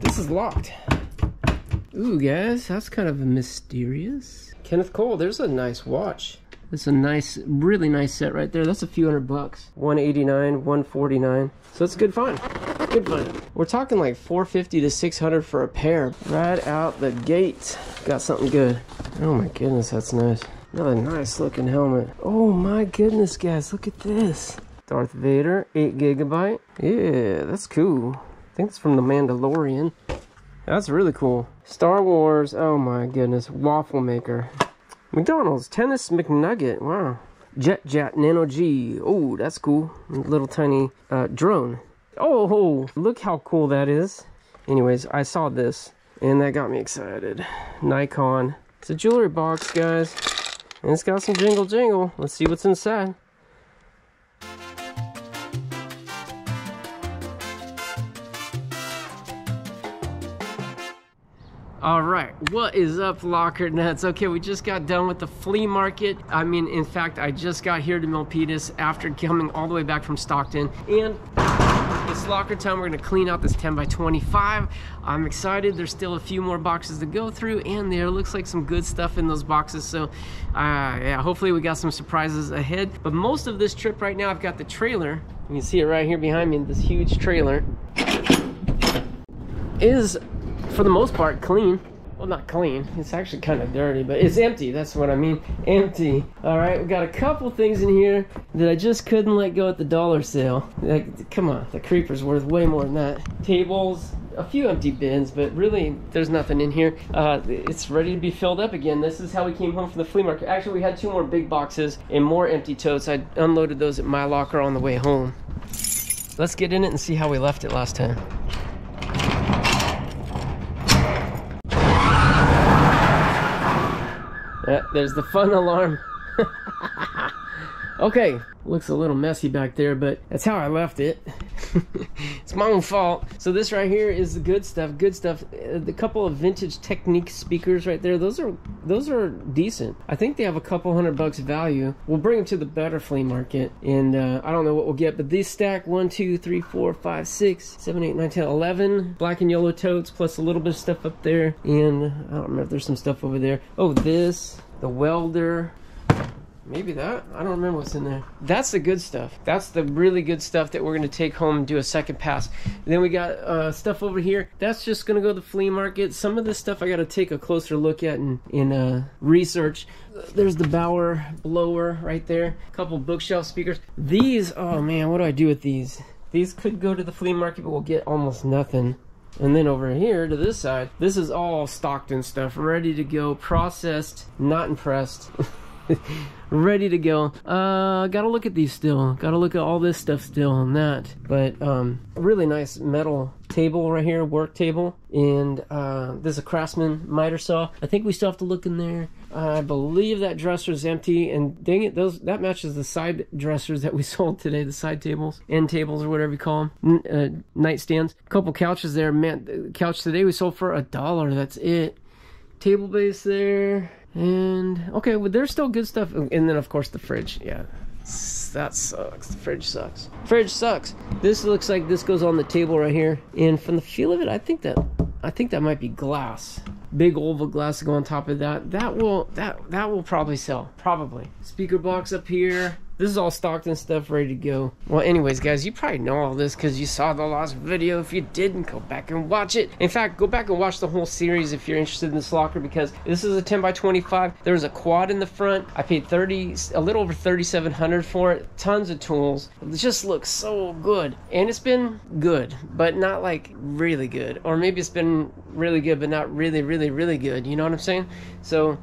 This is locked. Ooh, guys, that's kind of mysterious. Kenneth Cole, there's a nice watch. That's a nice, really nice set right there. That's a few $100 bucks. 189, 149. So that's good fun. Good fun. We're talking like 450 to 600 for a pair. Right out the gate. Got something good. Oh my goodness, that's nice. Another nice looking helmet. Oh my goodness, guys, look at this. Darth Vader, 8 GB. Yeah, that's cool. I think it's from the Mandalorian. That's really cool. Star Wars, oh my goodness, waffle maker. McDonald's, tennis McNugget, wow. Jet Jet Nano G, oh, that's cool. Little tiny drone. Oh, look how cool that is. Anyways, I saw this, and that got me excited. Nikon. It's a jewelry box, guys. And it's got some jingle jingle. Let's see what's inside. All right, what is up, Locker Nuts? Okay, we just got done with the flea market. I mean, in fact, I just got here to Milpitas after coming all the way back from Stockton, and it's locker time. We're gonna clean out this 10 by 25. I'm excited. There's still a few more boxes to go through, and there looks like some good stuff in those boxes. So yeah, hopefully we got some surprises ahead. But most of this trip right now, I've got the trailer. You can see it right here behind me. This huge trailer is, for the most part, clean. Well, not clean, it's actually kind of dirty, but it's empty. That's what I mean, empty. All right, we got a couple things in here that I just couldn't let go at the dollar sale. Like, come on, the creeper's worth way more than that. Tables, a few empty bins, but really there's nothing in here. It's ready to be filled up again. This is how we came home from the flea market. Actually, we had 2 more big boxes and more empty totes. I unloaded those at my locker on the way home. Let's get in it and see how we left it last time. There's the fun alarm. Okay, looks a little messy back there, but that's how I left it. It's my own fault. So this right here is the good stuff. Good stuff. The couple of vintage Technic speakers right there. Those are decent. I think they have a couple $100 value. We'll bring them to the better flea market, and I don't know what we'll get. But these stack 1, 2, 3, 4, 5, 6, 7, 8, 9, 10, 11 black and yellow totes, plus a little bit of stuff up there, and I don't remember if there's some stuff over there. Oh, this, the welder. Maybe that? I don't remember what's in there. That's the good stuff. That's the really good stuff that we're going to take home and do a second pass. And then we got stuff over here. That's just going to go to the flea market. Some of this stuff I got to take a closer look at and research. There's the Bauer blower right there. A couple bookshelf speakers. These, oh man, what do I do with these? These could go to the flea market, but we'll get almost nothing. And then over here to this side, this is all Stockton stuff. Ready to go. Processed. Not impressed. Ready to go. Gotta look at these still. Gotta look at all this stuff still on that. But really nice metal table right here, work table. And there's a Craftsman miter saw. I think we still have to look in there. I believe that dresser's empty, and dang it, that matches the side dressers that we sold today, the side tables, end tables, or whatever you call them, nightstands. A couple couches there. Man, the couch today we sold for $1. That's it. Table base there. And okay, well, there's still good stuff, and then of course the fridge. Yeah, that sucks. The fridge sucks. Fridge sucks. This looks like this goes on the table right here, and from the feel of it, I think that might be glass. Big oval glass to go on top of that. That will probably sell. Probably. Speaker box up here. This is all Stockton stuff ready to go. Well, anyways, guys, you probably know all this because you saw the last video. If you didn't, go back and watch it. In fact, go back and watch the whole series if you're interested in this locker, because this is a 10 by 25. There was a quad in the front. I paid a little over $3,700 for it. Tons of tools. It just looks so good. And it's been good, but not like really good. Or maybe it's been really good, but not really, really, really good. You know what I'm saying? So,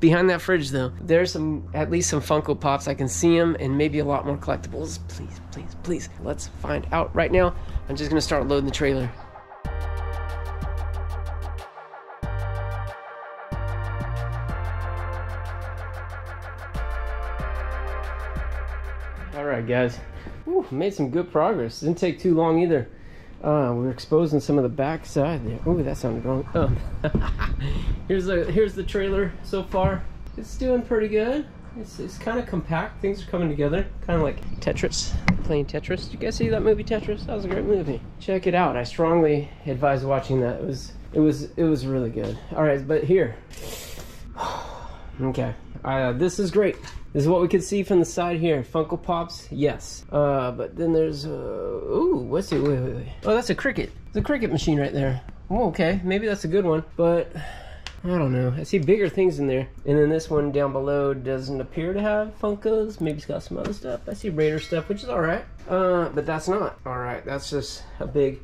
behind that fridge though, there's at least some Funko Pops. I can see them, and maybe a lot more collectibles. Please, please, please, let's find out right now. I'm just gonna start loading the trailer. All right, guys, ooh, made some good progress. Didn't take too long either. We're exposing some of the back side there. Oh, that sounded wrong. Here's the trailer so far. It's doing pretty good. It's kind of compact. Things are coming together. Kind of like Tetris. Playing Tetris. Did you guys see that movie Tetris? That was a great movie. Check it out. I strongly advise watching that. It was really good. All right, but here. Okay. This is great. This is what we can see from the side here. Funko Pops, yes. But then there's ooh, what's it? Wait. Oh, that's a Cricut. It's a Cricut machine right there. Oh, okay, maybe that's a good one, but I don't know. I see bigger things in there. And then this one down below doesn't appear to have Funkos. Maybe it's got some other stuff. I see Raider stuff, which is all right. But that's not all right. That's just a big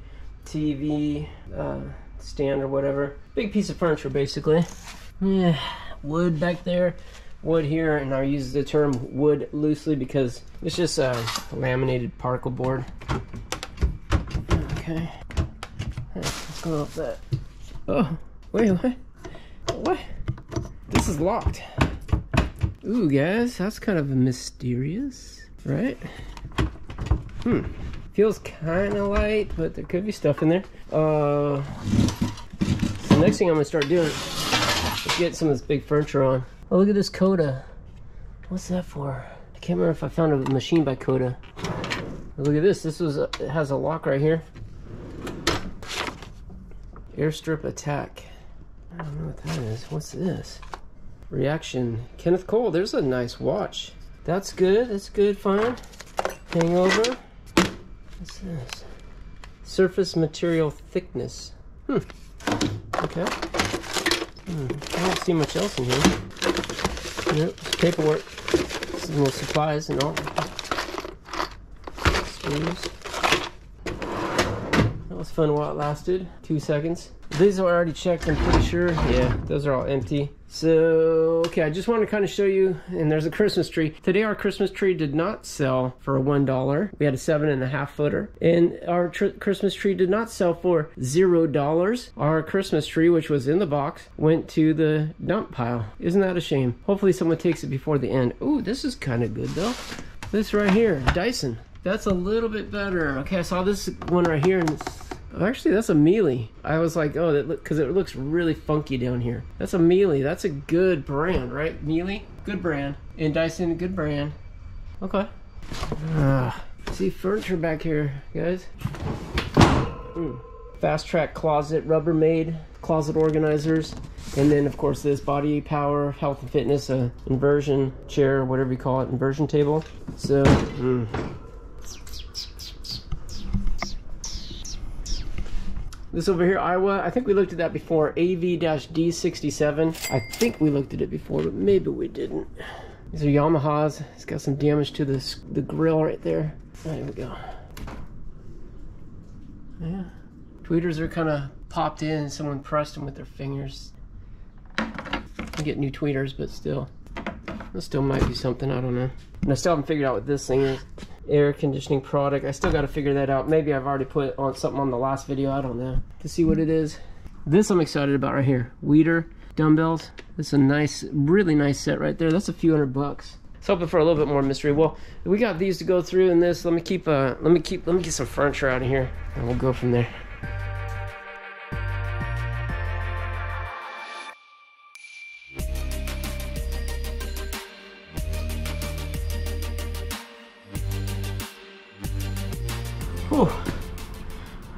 TV stand or whatever. Big piece of furniture, basically. Yeah, wood back there, wood here, and I use the term wood loosely because it's just laminated particle board. Okay, let's go off that. Oh, wait, what? What? This is locked. Ooh, guys, that's kind of mysterious, right? Feels kind of light, but there could be stuff in there. So the next thing I'm gonna start doing is get some of this big furniture on. Oh, look at this Coda. What's that for? I can't remember if I found a machine by Coda. Look at this. It has a lock right here. Airstrip attack. I don't know what that is. What's this? Reaction. Kenneth Cole. There's a nice watch. That's good. That's good. Fine. Hangover. What's this? Surface material thickness. Okay. I don't see much else in here. Nope, it's paperwork. Some little supplies and all. Screws. That was fun while it lasted. 2 seconds. These are already checked, I'm pretty sure. Yeah, those are all empty. So, okay, I just want to kind of show you, and there's a Christmas tree. Today our Christmas tree did not sell for $1. We had a 7.5-footer. And our Christmas tree did not sell for $0. Our Christmas tree, which was in the box, went to the dump pile. Isn't that a shame? Hopefully someone takes it before the end. Ooh, this is kind of good though. This right here, Dyson. That's a little bit better. Okay, I saw this one right here and it's actually, that's a Miele. I was like, oh, that because it looks really funky down here. That's a Miele. That's a good brand, right? Miele, good brand. And Dyson, good brand. Okay. See furniture back here, guys. Fast Track Closet, Rubbermaid, closet organizers. And then, of course, this Body Power, Health and Fitness, inversion chair, whatever you call it, inversion table. So, this over here, Iowa, I think we looked at that before, AV-D67. I think we looked at it before, but maybe we didn't. These are Yamahas. It's got some damage to the grill right there. All right, here we go. Yeah. Tweeters are kind of popped in and someone pressed them with their fingers. You get new tweeters, but still. This still might be something, I don't know. And I still haven't figured out what this thing is. Air conditioning product. I still got to figure that out. Maybe I've already put on something on the last video. I don't know. To see what it is. This I'm excited about right here. Weeder dumbbells. That's a nice, really nice set right there. That's a few $100. I was hoping for a little bit more mystery. Well, we got these to go through and this. Let me get some furniture out of here and we'll go from there.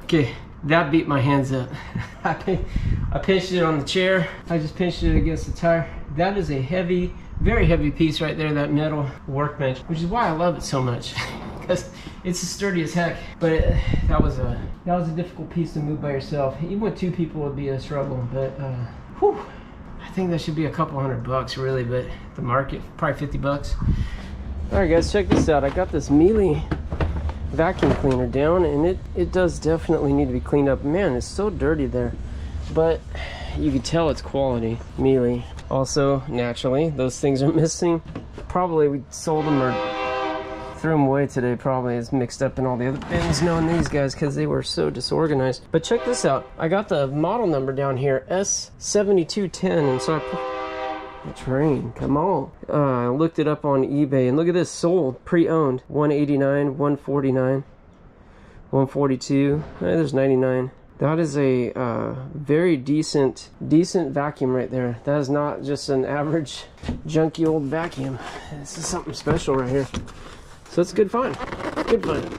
Okay, that beat my hands up. I pinched it on the chair. I just pinched it against the tire. That is a heavy, very heavy piece right there, that metal workbench, which is why I love it so much. Because it's as sturdy as heck. But that was a difficult piece to move by yourself. Even with two people would be a struggle, but whew, I think that should be a couple $100 really, but the market, probably $50. All right guys, check this out. I got this Miele vacuum cleaner down, and it does definitely need to be cleaned up. Man, it's so dirty there, but you can tell it's quality Miele. Also, naturally, those things are missing. Probably we sold them or threw them away today. Probably is mixed up in all the other bins, knowing these guys, because they were so disorganized. But check this out, I got the model number down here, S7210, and so I put a train, come on. I looked it up on eBay and look at this, sold, pre-owned, 189, 149, 142. There's 99. That is a very decent vacuum right there. That is not just an average junky old vacuum. This is something special right here. So it's good fun. Good fun.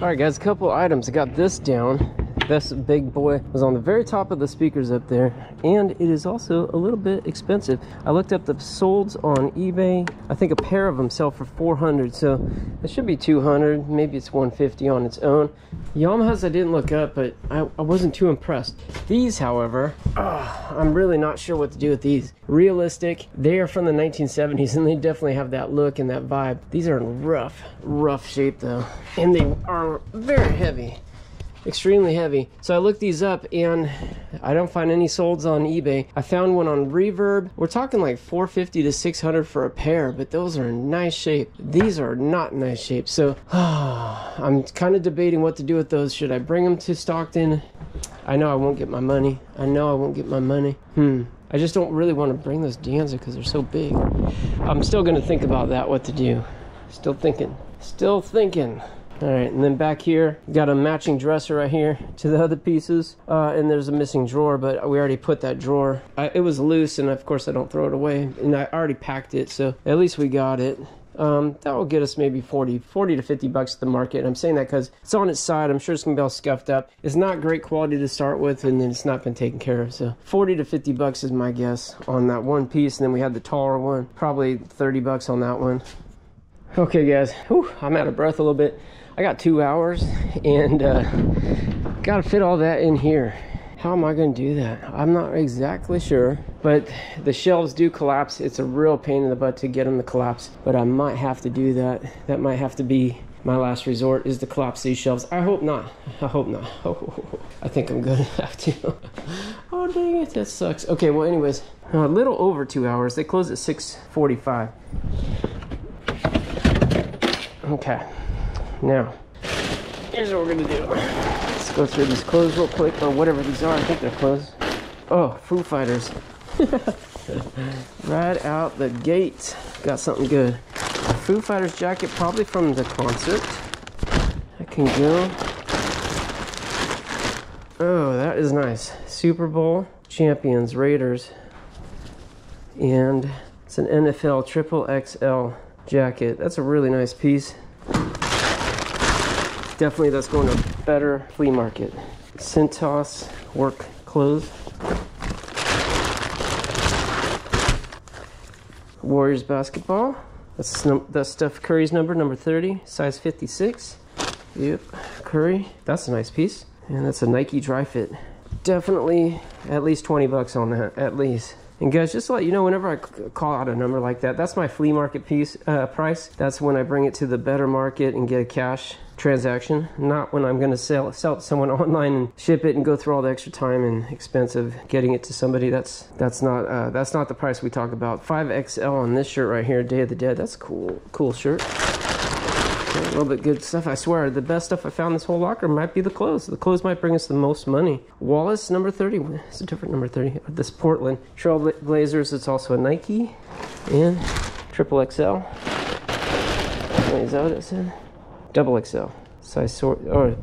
All right, guys, a couple items. I got this down. This big boy was on the very top of the speakers up there, and it is also a little bit expensive. I looked up the solds on eBay. I think a pair of them sell for $400, so it should be $200. Maybe it's $150 on its own. Yamahas I didn't look up, but I wasn't too impressed. These, however, I'm really not sure what to do with these. Realistic. They are from the 1970s, and they definitely have that look and that vibe. These are in rough shape, though, and they are very heavy. Extremely heavy. So I looked these up and I don't find any solds on eBay. I found one on Reverb. We're talking like $450 to $600 for a pair, but those are in nice shape. These are not in nice shape. So I'm kind of debating what to do with those. Should I bring them to Stockton? I know I won't get my money. I know I won't get my money. I just don't really want to bring those Danza because they're so big. I'm still going to think about that, what to do. Still thinking. Still thinking. All right, and then back here, got a matching dresser right here to the other pieces. And there's a missing drawer, but we already put that drawer. It was loose, and of course I don't throw it away. And I already packed it, so at least we got it. That will get us maybe 40 to 50 bucks at the market. And I'm saying that because it's on its side. I'm sure it's going to be all scuffed up. It's not great quality to start with, and then it's not been taken care of. So 40 to 50 bucks is my guess on that one piece. And then we had the taller one, probably 30 bucks on that one. Okay, guys, whew, I'm out of breath a little bit. I got 2 hours and gotta fit all that in here. How am I gonna do that? I'm not exactly sure, but the shelves do collapse. It's a real pain in the butt to get them to collapse, but I might have to do that. That might have to be my last resort, is to collapse these shelves. I hope not. I hope not. Oh, I think I'm gonna have to. Oh, dang it, that sucks. Okay, well, anyways, a little over 2 hours. They close at 6:45. Okay. Now, here's what we're gonna do. Let's go through these clothes real quick, or whatever these are. I think they're clothes. Oh, Foo Fighters. Right out the gate. Got something good. A Foo Fighters jacket, probably from the concert. I can go. Oh, that is nice. Super Bowl champions, Raiders. And it's an NFL triple XL jacket. That's a really nice piece. Definitely that's going to a better flea market. CentOS work clothes. Warriors basketball. That's Steph Curry's number 30, size 56. Yep, Curry. That's a nice piece. And that's a Nike dry fit. Definitely at least 20 bucks on that, at least. And guys, just to let you know, whenever I call out a number like that, that's my flea market piece price. That's when I bring it to the better market and get a cash transaction, not when I'm going to sell it to someone online and ship it and go through all the extra time and expense of getting it to somebody. That's not the price we talk about. 5XL on this shirt right here, Day of the Dead. That's a cool shirt. Okay, a little bit good stuff. I swear, the best stuff I found this whole locker might be the clothes. The clothes might bring us the most money. Wallace, number 30. It's a different number 30. This Portland Trailblazers. It's also a Nike and triple XL. Wait, is that what it said? Double XL. Size, or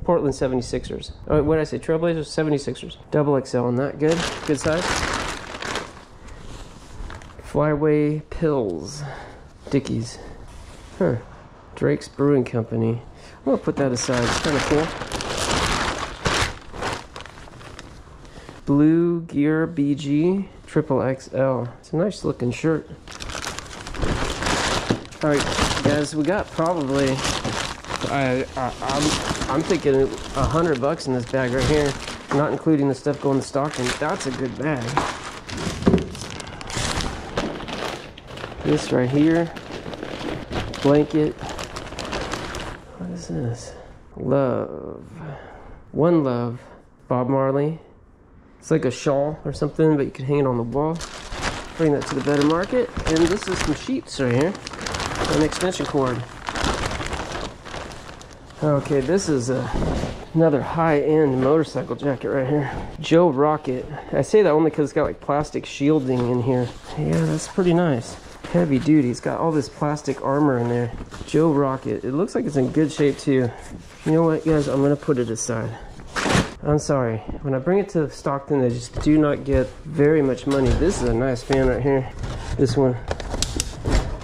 Portland 76ers. Oh, what did I say? Trailblazers, 76ers. Double XL on that. Good. Good size. Flyway Pills. Dickies. Huh. Drake's Brewing Company. I'm going to put that aside. It's kind of cool. Blue Gear BG. Triple XL. It's a nice looking shirt. Alright, guys. We got probably... I'm thinking 100 bucks in this bag right here, not including the stuff going to Stockton. That's a good bag. This right here, blanket. What is this? Love. One Love. Bob Marley. It's like a shawl or something, but you can hang it on the wall. Bring that to the better market. And this is some sheets right here. An extension cord. Okay, this is another high-end motorcycle jacket right here. Joe Rocket. I say that only because it's got like plastic shielding in here. Yeah, that's pretty nice. Heavy duty. It's got all this plastic armor in there. Joe Rocket. It looks like it's in good shape too. You know what, guys? I'm going to put it aside. I'm sorry, when I bring it to Stockton, they just do not get very much money. This is a nice fan right here, this one.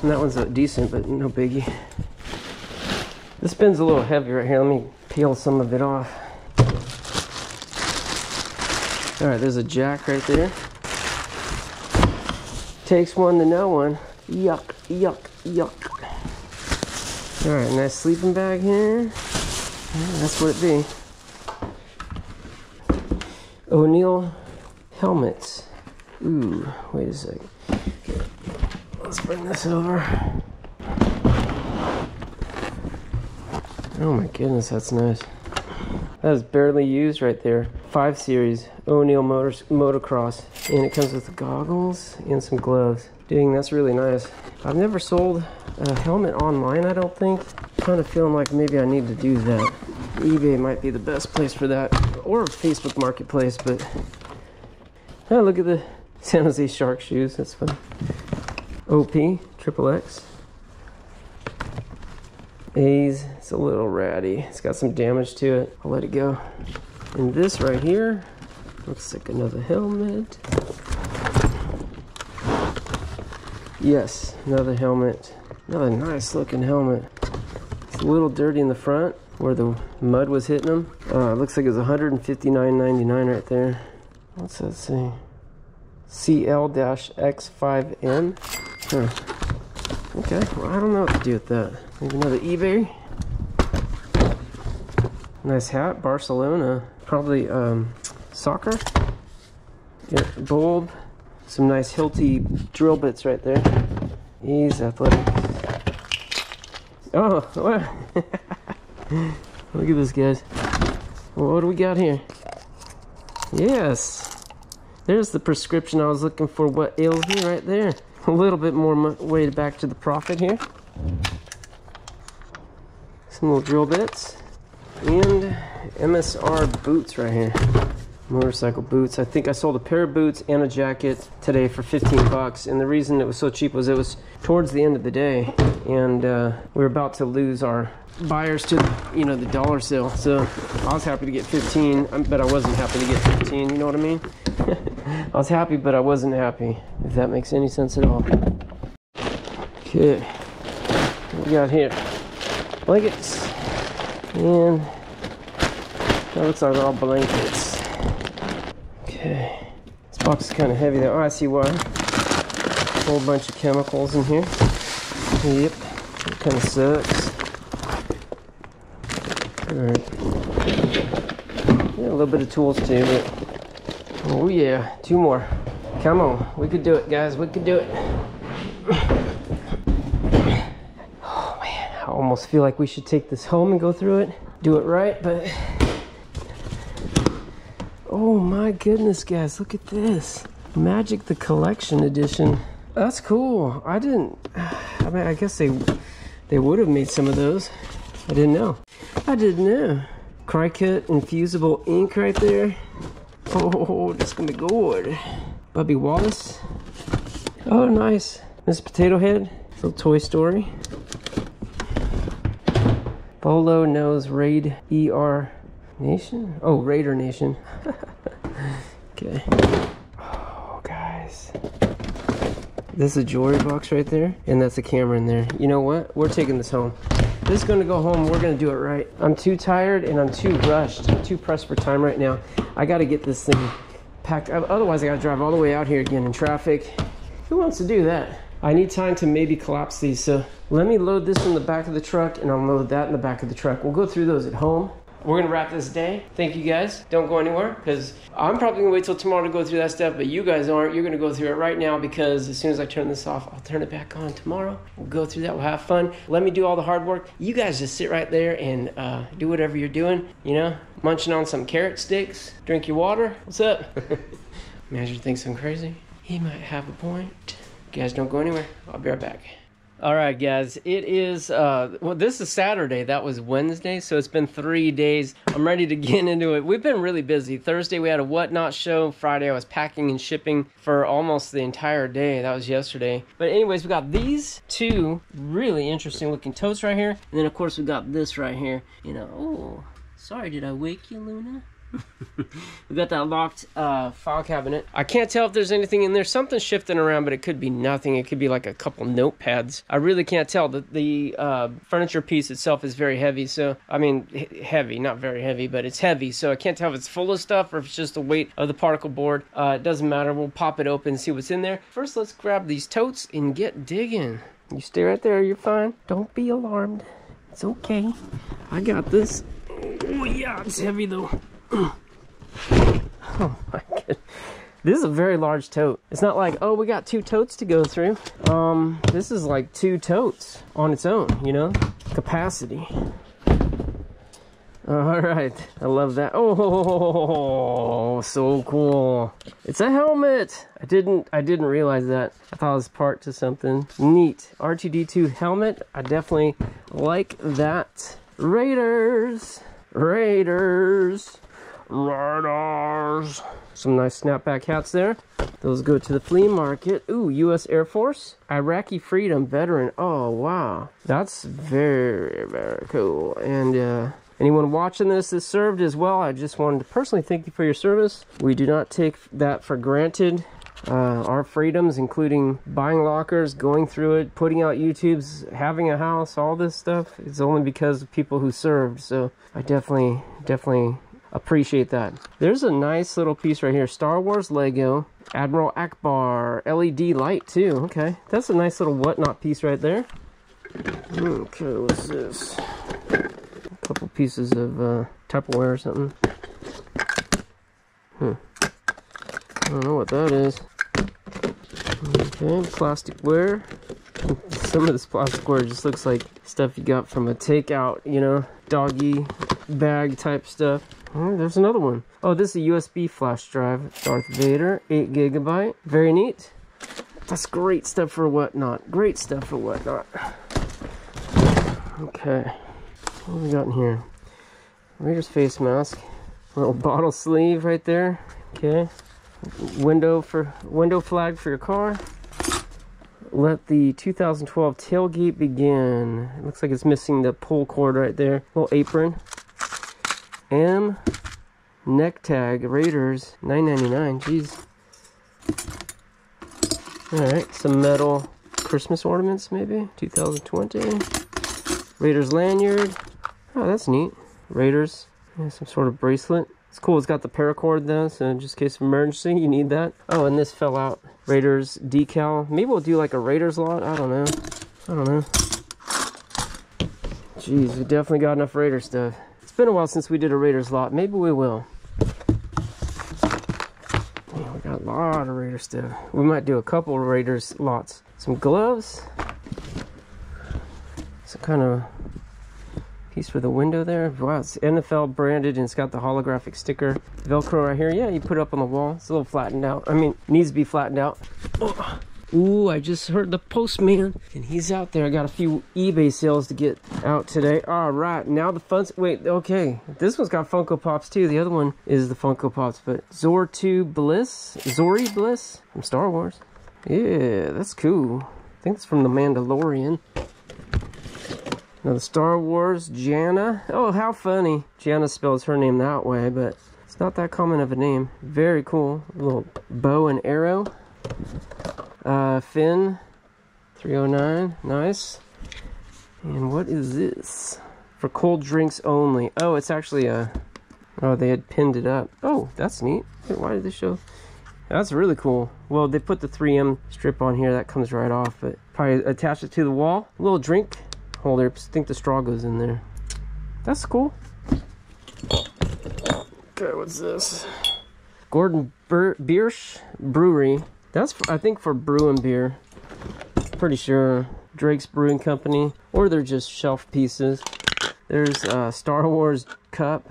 And that one's decent, but no biggie. This bin's a little heavy right here. Let me peel some of it off. All right, there's a jack right there. Takes one to know one. Yuck, yuck, yuck. All right, nice sleeping bag here. Yeah, that's what it be. O'Neill helmets. Ooh, wait a sec. Okay, let's bring this over. Oh my goodness, that's nice. That is barely used right there. 5 Series O'Neill Motocross. And it comes with goggles and some gloves. Dang, that's really nice. I've never sold a helmet online, I don't think. I'm kind of feeling like maybe I need to do that. eBay might be the best place for that. Or Facebook Marketplace, but... Oh, look at the San Jose Shark shoes. That's fun. OP, Triple X. A's. It's a little ratty. It's got some damage to it. I'll let it go. And this right here looks like another helmet. Yes, another helmet. Another nice looking helmet. It's a little dirty in the front where the mud was hitting them. Looks like it was $159.99 right there. What's that say? CL-X5N. Huh. Okay, well, I don't know what to do with that. Maybe another eBay. Nice hat, Barcelona. Probably soccer. Yeah, bulb. Some nice hilty drill bits right there. He's athletic. Oh, what? Look at this, guys. Well, what do we got here? Yes. There's the prescription I was looking for. What ails me right there. A little bit more weight back to the profit here. Some little drill bits. And MSR boots right here. Motorcycle boots. I think I sold a pair of boots and a jacket today for 15 bucks. And the reason it was so cheap was it was towards the end of the day. And we were about to lose our buyers to, you know, the dollar sale. So I was happy to get 15, but I wasn't happy to get 15. You know what I mean? I was happy, but I wasn't happy. If that makes any sense at all. Okay. What we got here? Blankets. And that looks like they're all blankets. Okay, this box is kind of heavy though. Oh, I see why. A whole bunch of chemicals in here. Yep, it kind of sucks. Alright. Yeah, a little bit of tools too, but... Oh yeah, 2 more. Come on, we could do it, guys, we could do it. Oh man, I almost feel like we should take this home and go through it. Do it right, but... Oh my goodness, guys, look at this. Magic the Collection Edition. That's cool. I didn't, I mean, I guess they would have made some of those. I didn't know. I didn't know. Cricut Infusible Ink right there. Oh, that's gonna be good. Bubba Wallace. Oh, nice. Miss Potato Head. Little Toy Story. Bolo Nose Raid ER. Nation? Oh, Raider Nation. Okay. Oh, guys. This is a jewelry box right there, and that's a camera in there. You know what? We're taking this home. This is going to go home. We're going to do it right. I'm too tired, and I'm too rushed. I'm too pressed for time right now. I got to get this thing packed up. Otherwise, I got to drive all the way out here again in traffic. Who wants to do that? I need time to maybe collapse these, so let me load this in the back of the truck, and I'll load that in the back of the truck. We'll go through those at home. We're going to wrap this day. Thank you guys. Don't go anywhere because I'm probably going to wait till tomorrow to go through that stuff, but you guys aren't. You're going to go through it right now because as soon as I turn this off, I'll turn it back on tomorrow. We'll go through that. We'll have fun. Let me do all the hard work. You guys just sit right there and do whatever you're doing, you know, munching on some carrot sticks, drink your water. What's up? Manager thinks I'm crazy. He might have a point. You guys don't go anywhere. I'll be right back. All right, guys, it is, well, this is Saturday. That was Wednesday, so it's been 3 days. I'm ready to get into it. We've been really busy. Thursday, we had a Whatnot show. Friday, I was packing and shipping for almost the entire day. That was yesterday. But anyways, we got these 2 really interesting looking totes right here. And then, of course, we got this right here. You know, oh, sorry, did I wake you, Luna? We got that locked file cabinet. I can't tell if there's anything in there. Something's shifting around, but it could be nothing. It could be like a couple notepads. I really can't tell. The furniture piece itself is very heavy. So, I mean, heavy, not very heavy, but it's heavy. So I can't tell if it's full of stuff or if it's just the weight of the particle board. It doesn't matter. We'll pop it open and see what's in there. First, let's grab these totes and get digging. You stay right there. You're fine. Don't be alarmed. It's okay. I got this. Oh, yeah, it's heavy, though. Oh my god, this is a very large tote. It's not like, oh, we got two totes to go through. This is like two totes on its own, you know, capacity. All right, I love that. Oh, so cool. It's a helmet. I didn't realize that. I thought it was part to something. Neat. R2D2 helmet. I definitely like that. Raiders. Some nice snapback hats there. Those go to the flea market. Ooh, U.S. Air Force. Iraqi Freedom Veteran. Oh, wow. That's very, very cool. And anyone watching this that served as well, I just wanted to personally thank you for your service. We do not take that for granted. Our freedoms, including buying lockers, going through it, putting out YouTubes, having a house, all this stuff, it's only because of people who served. So I definitely appreciate that. There's a nice little piece right here. Star Wars Lego. Admiral Akbar. LED light too. Okay, that's a nice little whatnot piece right there. Okay, what's this? A couple pieces of Tupperware or something. I don't know what that is. Okay, plasticware. Some of this plasticware just looks like stuff you got from a takeout, you know, doggy bag type stuff. Oh, there's another one. Oh, this is a USB flash drive. Darth Vader, 8 GB. Very neat. That's great stuff for whatnot. Great stuff for whatnot. Okay. What do we got in here? Raider's face mask. Little bottle sleeve right there. Okay. Window flag for your car. Let the 2012 tailgate begin. It looks like it's missing the pull cord right there. Little apron. M neck tag Raiders, $9.99. Jeez. All right, some metal Christmas ornaments maybe. 2020. Raiders lanyard. Oh, that's neat. Raiders. Yeah, some sort of bracelet. It's cool. It's got the paracord though, so just in case of emergency, you need that. Oh, and this fell out. Raiders decal. Maybe we'll do like a Raiders lot. I don't know. Jeez, we definitely got enough Raider stuff. It's been a while since we did a Raiders lot. Maybe we will. Yeah, we got a lot of Raider stuff. We might do a couple of Raiders lots. Some gloves. Some kind of piece for the window there. Wow, it's NFL branded and it's got the holographic sticker. Velcro right here. Yeah, you put it up on the wall. It's a little flattened out. I mean, needs to be flattened out. Oh. Ooh, I just heard the postman and he's out there. I got a few eBay sales to get out today. All right, now the fun's... Wait, okay. This one's got Funko Pops too. The other one is the Funko Pops, but Zori Bliss from Star Wars. Yeah, that's cool. I think it's from the Mandalorian. Another Star Wars, Janna. Oh, how funny. Janna spells her name that way, but it's not that common of a name. Very cool. A little bow and arrow. Finn, 309. Nice. And what is this? For cold drinks only. Oh, it's actually a... Oh, they had pinned it up. Oh, that's neat. Why did they show... That's really cool. Well, they put the 3M strip on here. That comes right off, but probably attach it to the wall. A little drink holder. I think the straw goes in there. That's cool. Okay, what's this? Gordon Biersch Brewery. That's, I think, for brewing beer. Pretty sure. Drake's Brewing Company. Or they're just shelf pieces. There's a Star Wars cup.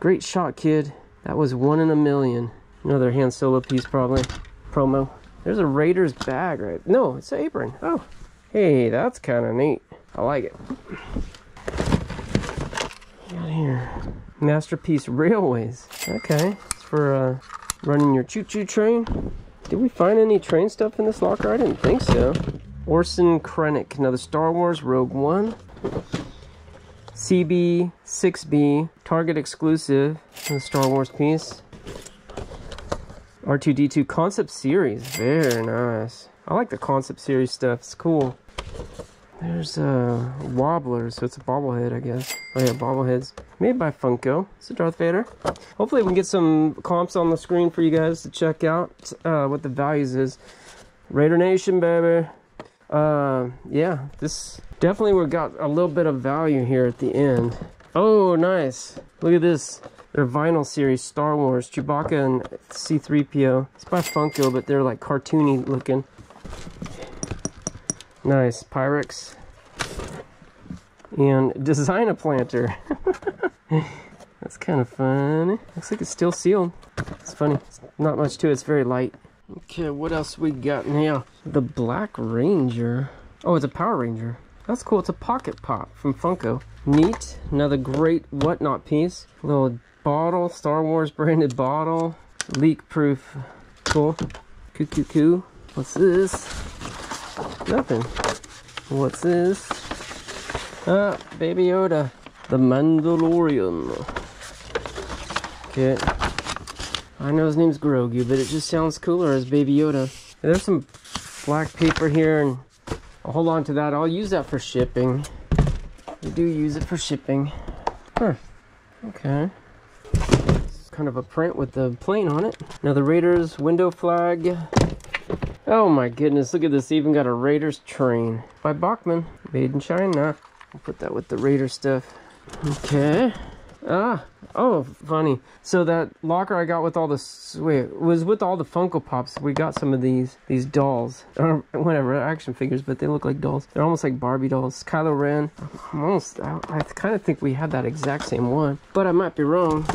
Great shot, kid. That was 1 in a million. Another Han Solo piece, probably. Promo. There's a Raiders bag, right? No, it's an apron. Oh. Hey, that's kind of neat. I like it. Got here. Masterpiece Railways. Okay. It's for running your choo-choo train. Did we find any train stuff in this locker? I didn't think so. Orson Krennic. Another Star Wars Rogue One. CB 6B Target exclusive, the Star Wars piece. R2D2 concept series, very nice. I like the concept series stuff, it's cool. There's wobblers, so it's a bobblehead, I guess. Oh yeah, bobbleheads. Made by Funko. It's a Darth Vader. Hopefully we can get some comps on the screen for you guys to check out what the values is. Raider Nation, baby. Yeah, this definitely we got a little bit of value here at the end. Oh, nice. Look at this. Their vinyl series, Star Wars, Chewbacca and C-3PO. It's by Funko, but they're like cartoony looking. Nice, Pyrex. And design a planter. That's kind of fun. Looks like it's still sealed. It's funny. It's not much to it. It's very light. Okay, what else we got now? The Black Ranger. Oh, it's a Power Ranger. That's cool. It's a Pocket Pop from Funko. Neat. Another great whatnot piece. Little bottle. Star Wars branded bottle. Leak proof. Cool. Coo. What's this? Nothing. What's this? Ah, Baby Yoda. The Mandalorian. Okay. I know his name's Grogu, but it just sounds cooler as Baby Yoda. There's some black paper here, and I'll hold on to that. I'll use that for shipping. We do use it for shipping. Huh. Okay. It's kind of a print with the plane on it. Now the Raiders window flag. Oh my goodness, look at this, even got a Raiders train. By Bachman, made in China. I'll put that with the Raider stuff. Okay. Ah, oh, funny. So that locker I got with all the, wait, was with all the Funko Pops. We got some of these dolls. Or whatever, action figures, but they look like dolls. They're almost like Barbie dolls. Kylo Ren. I kind of think we had that exact same one, but I might be wrong.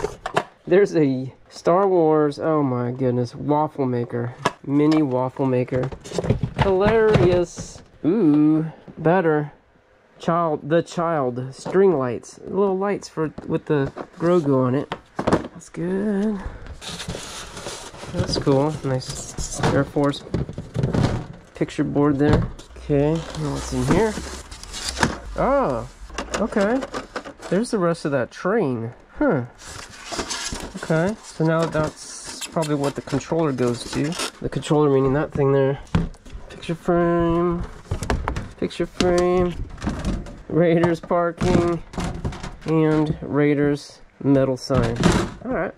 There's a Star Wars, oh my goodness, waffle maker. Mini waffle maker. Hilarious. Ooh, better. The child. String lights. Little lights for with the Grogu on it. That's good. That's cool. Nice Air Force picture board there. Okay, now what's in here? Oh, okay. There's the rest of that train. Huh. Okay, so now that's probably what the controller goes to. The controller meaning that thing there. Picture frame. Picture frame. Raiders parking. And Raiders metal sign. Alright.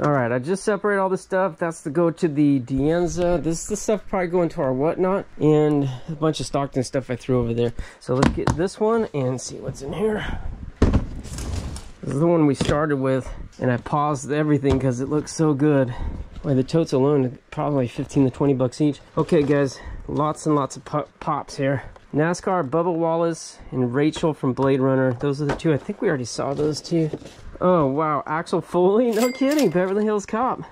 Alright, I just separated all the stuff. That's to go to the Dianza. This is the stuff probably going to our whatnot. And a bunch of Stockton stuff I threw over there. So let's get this one and see what's in here. This is the one we started with. And I paused everything because it looks so good. Boy, the totes alone are probably 15 to 20 bucks each. Okay, guys, lots and lots of pops here. NASCAR, Bubba Wallace, and Rachel from Blade Runner. Those are the two. I think we already saw those two. Oh, wow. Axel Foley? No kidding. Beverly Hills Cop.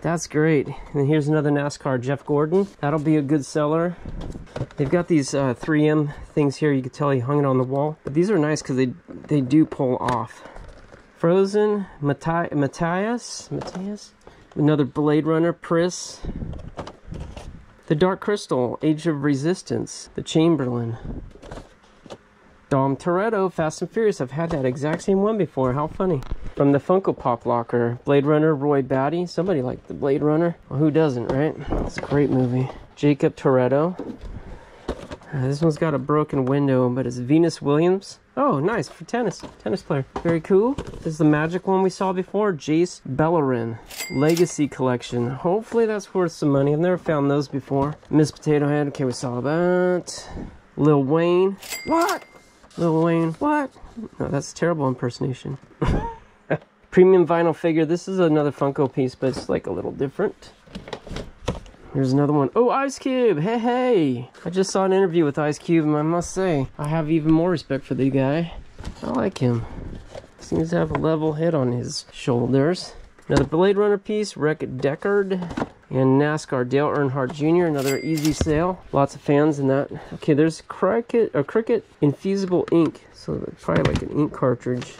That's great. And here's another NASCAR, Jeff Gordon. That'll be a good seller. They've got these 3M things here. You can tell he hung it on the wall. But these are nice because they do pull off. Frozen, Matthias, another Blade Runner, Pris, the Dark Crystal, Age of Resistance, the Chamberlain, Dom Toretto, Fast and Furious. I've had that exact same one before, how funny. From the Funko Pop Locker, Blade Runner, Roy Batty, somebody liked the Blade Runner. Well, who doesn't, right? It's a great movie. Jacob Toretto. This one's got a broken window, but it's Venus Williams. Oh, nice, for tennis player. Very cool. This is the magic one we saw before, Jace Bellerin. Legacy Collection. Hopefully that's worth some money. I've never found those before. Miss Potato Head. Okay, we saw that. Lil Wayne. What? Lil Wayne, what? No, that's a terrible impersonation. Premium vinyl figure. This is another Funko piece, but it's like a little different. Here's another one. Oh, Ice Cube! Hey! I just saw an interview with Ice Cube, and I must say, I have even more respect for the guy. I like him. Seems to have a level head on his shoulders. Another Blade Runner piece, Wreck Deckard, and NASCAR, Dale Earnhardt Jr., another easy sale. Lots of fans in that. Okay, there's Cricut Infusible Ink, so that's probably like an ink cartridge.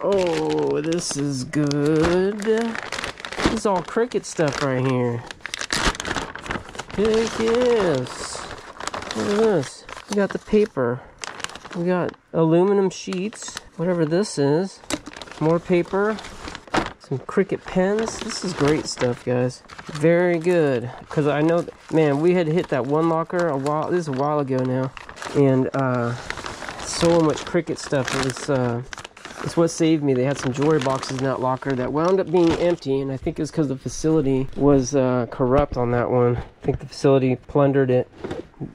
Oh, this is good. This is all Cricut stuff right here. Yes. Look at this. We got the paper. We got aluminum sheets, whatever this is, more paper, some Cricut pens. This is great stuff, guys. Very good, because I know, man, we had hit that one locker a while ago now, and so much Cricut stuff. It's what saved me. They had some jewelry boxes in that locker that wound up being empty, and I think it was because the facility was corrupt on that one. I think the facility plundered it.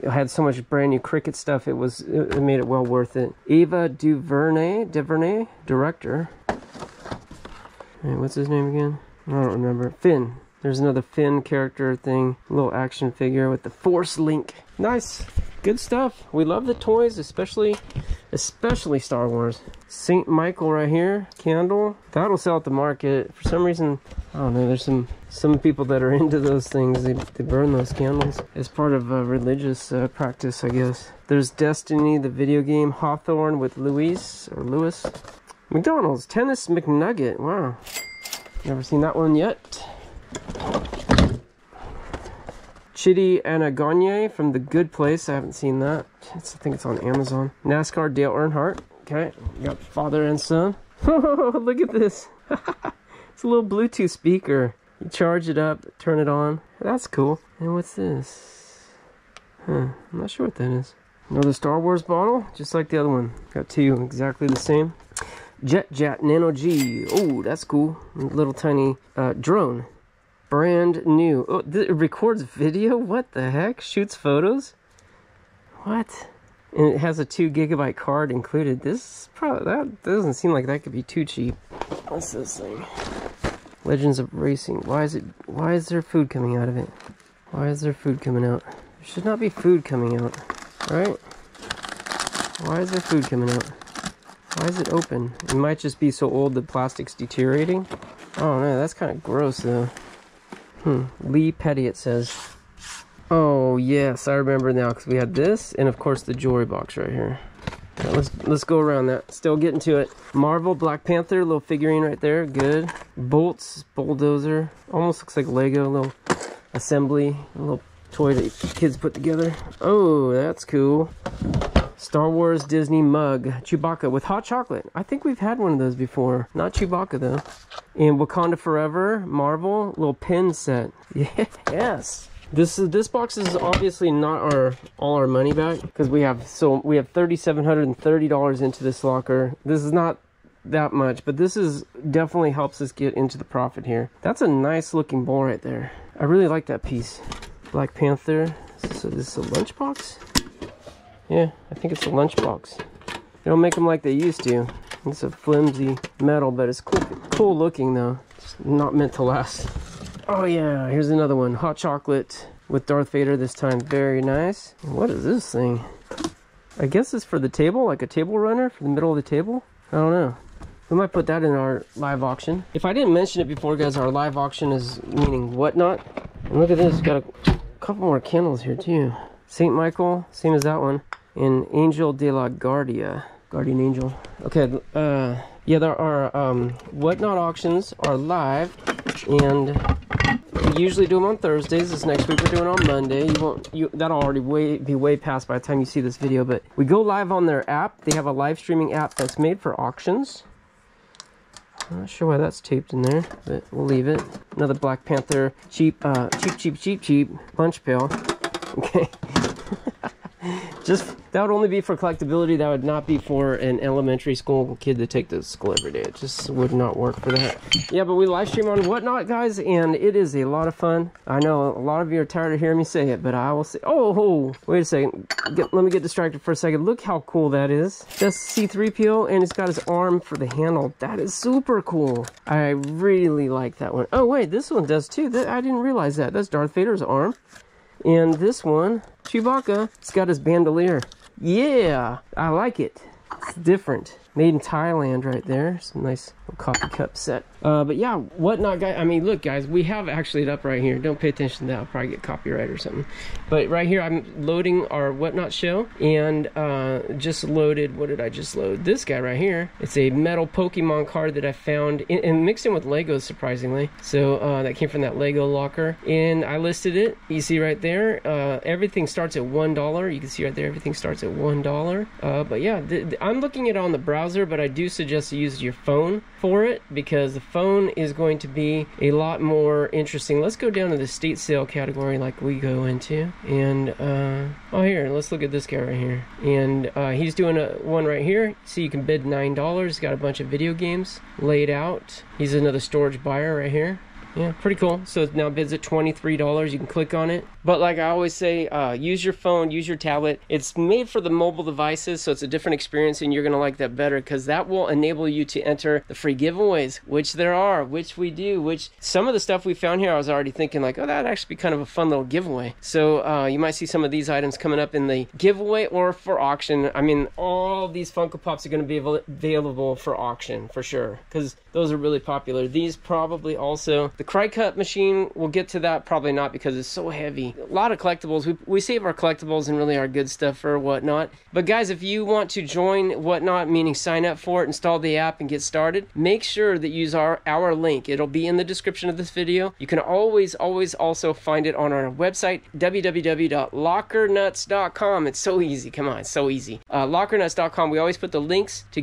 It had so much brand new Cricut stuff, it made it well worth it. Ava DuVernay, director. Wait, what's his name again? I don't remember. Finn. There's another Finn character thing. A little action figure with the Force Link. Nice. Good stuff. We love the toys, especially Star Wars. St. Michael right here, candle. That'll sell at the market. For some reason, I don't know, there's some people that are into those things. They burn those candles. It's part of a religious practice, I guess. There's Destiny, the video game, Hawthorne with Lewis. McDonald's, Tennis McNugget, wow. Never seen that one yet. Chidi Anagonye from The Good Place. I haven't seen that. I think it's on Amazon. NASCAR Dale Earnhardt. Okay, we got father and son. Oh, look at this. It's a little Bluetooth speaker. You charge it up, turn it on. That's cool. And what's this? Huh, I'm not sure what that is. Another Star Wars bottle, just like the other one. Got two, exactly the same. Jet Jet Nano G. Oh, that's cool. Little tiny drone. Brand new. Oh, it records video? What the heck? Shoots photos? What? And it has a 2 GB card included. That doesn't seem like that could be too cheap. What's this thing? Legends of Racing. Why is there food coming out of it? Why is there food coming out? There should not be food coming out, right? Why is there food coming out? Why is it open? It might just be so old the plastic's deteriorating. Oh no, that's kind of gross though. Lee Petty, it says. Oh yes, I remember now, because we had this and of course the jewelry box right here. Right, let's go around that. Still getting to it. Marvel Black Panther, little figurine right there. Good. Bolts, bulldozer. Almost looks like Lego, little assembly, a little toy that kids put together. Oh, that's cool. Star Wars Disney mug. Chewbacca with hot chocolate. I think we've had one of those before. Not Chewbacca though. And Wakanda Forever, Marvel, little pin set. Yes. This box is obviously not all our money back, because we have $3,730 into this locker. This is not that much, but this is definitely helps us get into the profit here. That's a nice looking bowl right there. I really like that piece. Black Panther. So this is a lunchbox? Yeah, I think it's a lunchbox. They don't make them like they used to. It's a flimsy metal, but it's cool looking though. It's not meant to last. Oh yeah, here's another one. Hot chocolate with Darth Vader this time. Very nice. What is this thing? I guess it's for the table, like a table runner for the middle of the table. I don't know. We might put that in our live auction. If I didn't mention it before, guys, our live auction is meaning whatnot. And look at this, got a couple more candles here too. St. Michael, same as that one. And Angel de la Guardia. Guardian Angel. Okay, yeah, there are whatnot auctions are live, and we usually do them on Thursdays. This next week we're doing on Monday. That'll already be way past by the time you see this video, but we go live on their app. They have a live streaming app that's made for auctions. I'm not sure why that's taped in there, but we'll leave it. Another Black Panther cheap lunch pail. Okay. Just, that would only be for collectability. That would not be for an elementary school kid to take to school every day. It just would not work for that. Yeah, but we live stream on Whatnot, guys, and it is a lot of fun. I know a lot of you are tired of hearing me say it, but I will say, oh, wait a second. Let me get distracted for a second. Look how cool that is. That's C-3PO, and it's got his arm for the handle. That is super cool. I really like that one. Oh, wait, this one does too. I didn't realize that. That's Darth Vader's arm. And this one, Chewbacca, it's got his bandolier. Yeah, I like it. It's different. Made in Thailand right there. Some nice coffee cup set. But yeah, whatnot, guys. I mean, look, guys, we have actually it up right here. Don't pay attention to that. I'll probably get copyright or something. But right here, I'm loading our whatnot show. And just loaded, what did I just load? This guy right here. It's a metal Pokemon card that I found and mixed in with Legos, surprisingly. So that came from that Lego locker. And I listed it. You see right there, everything starts at $1. You can see right there, everything starts at $1. But yeah, I'm looking at it on the browser. But I do suggest you use your phone for it, because the phone is going to be a lot more interesting. Let's go down to the state sale category like we go into, and oh, here, let's look at this guy right here. And he's doing one right here. See, you can bid $9. He's got a bunch of video games laid out. He's another storage buyer right here. Yeah, pretty cool. So it now bids at $23. You can click on it. But like I always say, use your phone, use your tablet. It's made for the mobile devices, so it's a different experience, and you're going to like that better, because that will enable you to enter the free giveaways, which there are, which we do, which some of the stuff we found here, I was already thinking like, oh, that'd actually be kind of a fun little giveaway. So you might see some of these items coming up in the giveaway or for auction. I mean, all these Funko Pops are going to be available for auction for sure, because those are really popular. These probably also... The Cricut machine, we'll get to that, probably not, because it's so heavy. A lot of collectibles. We save our collectibles and really our good stuff for Whatnot. But guys, if you want to join Whatnot, meaning sign up for it, install the app, and get started, make sure that you use our link. It'll be in the description of this video. You can always also find it on our website, www.lockernuts.com. It's so easy. Come on, it's so easy. Lockernuts.com. We always put the links to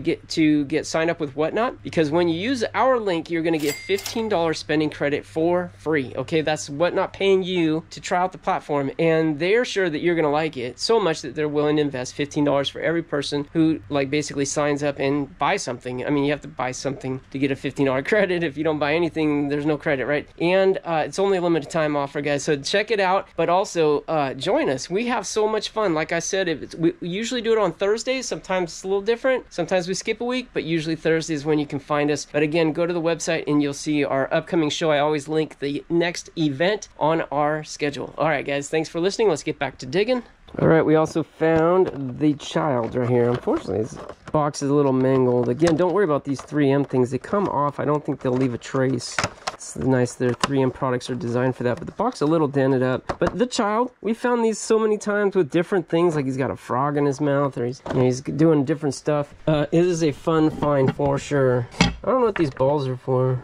get signed up with Whatnot, because when you use our link, you're going to get $15 spending credit for free. Okay, that's Whatnot paying you to try out the platform, and they're sure that you're gonna like it so much that they're willing to invest $15 for every person who like basically signs up and buys something. I mean, you have to buy something to get a $15 credit. If you don't buy anything, there's no credit, right? And it's only a limited time offer, guys, so check it out. But also join us. We have so much fun. Like I said, we usually do it on Thursdays. Sometimes it's a little different, sometimes we skip a week, but usually Thursday is when you can find us. But again, go to the website and you'll see our upcoming show. I always link the next event on our schedule. All right, guys, thanks for listening. Let's get back to digging. All right, we also found the child right here. Unfortunately, this box is a little mangled. Again, don't worry about these 3M things. They come off. I don't think they'll leave a trace. It's nice, their 3M products are designed for that, but the box a little dented up. But the child, we found these so many times with different things, like he's got a frog in his mouth, or he's doing different stuff. It is a fun find for sure. I don't know what these balls are for.